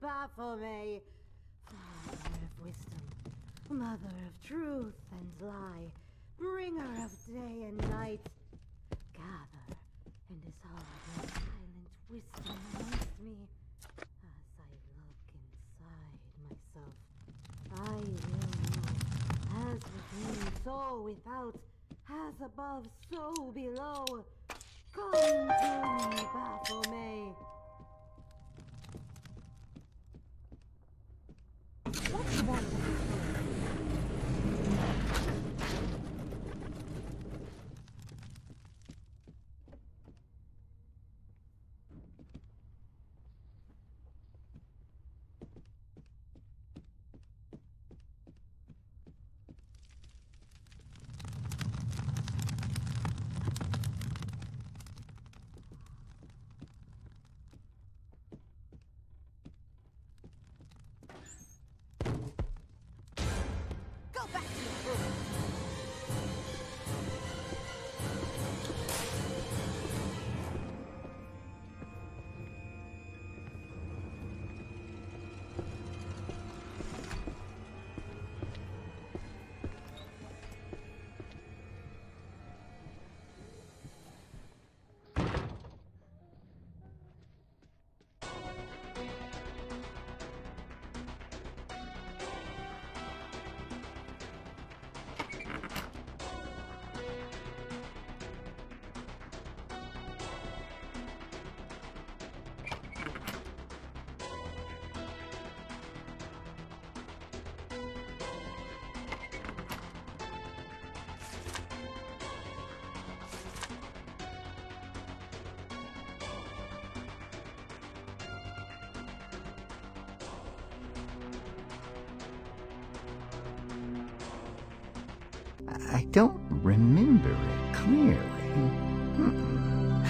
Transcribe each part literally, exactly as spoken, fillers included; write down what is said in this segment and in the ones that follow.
Baphomet, Father of wisdom, mother of truth and lie, bringer of day and night, gather and dissolve your silent wisdom amongst me. As I look inside myself, I will know, as within, so without, as above, so below. Come to me, Baphomet. I don't remember it clearly. Mm-mm.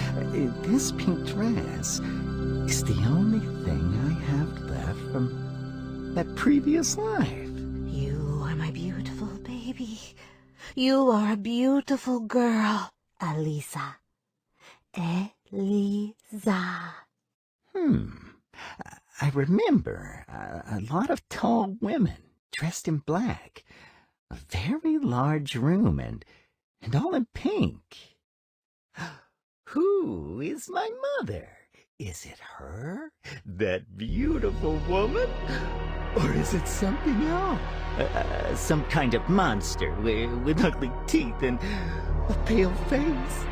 This pink dress is the only thing I have left from that previous life. You are my beautiful baby. You are a beautiful girl, Elisa. Elisa. Hmm. I remember a, a lot of tall women dressed in black. A very large room, and, and all in pink. Who is my mother? Is it her? That beautiful woman? Or is it something else? Uh, some kind of monster with, with ugly teeth and a pale face?